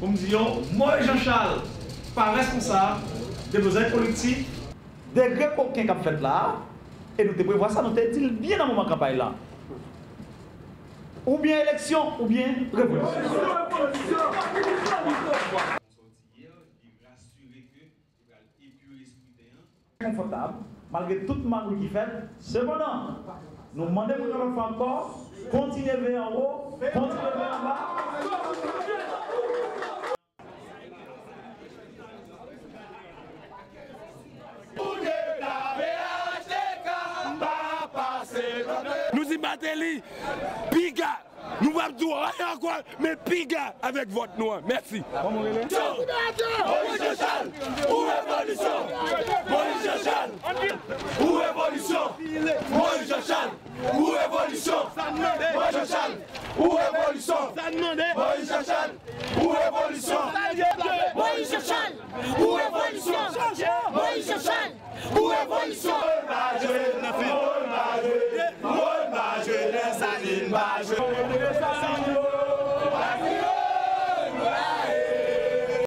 Nous disons, moi et Jean-Charles, pas responsable des besoins politiques. Des grands coquins qui ont fait là, et nous te prévoyons ça, nous te disons bien dans le moment de campagne là. Ou bien élection, ou bien révolution. Confortable, malgré tout le manque qui fait, cependant, nous demandons pour nous faire encore, continuer vers en haut, continuer vers en bas. Nous y battons, piga, nous va tout rien encore, mais piga avec votre noir. Merci. Où évolution? Moise Jean-Charles. Où évolution? Moise Jean-Charles. Où évolution? Moise Jean-Charles. Où évolution? Moise Jean-Charles. Où évolution? Moise Jean-Charles. Où évolution? Ma jeunesse, ma jeunesse, ma jeunesse.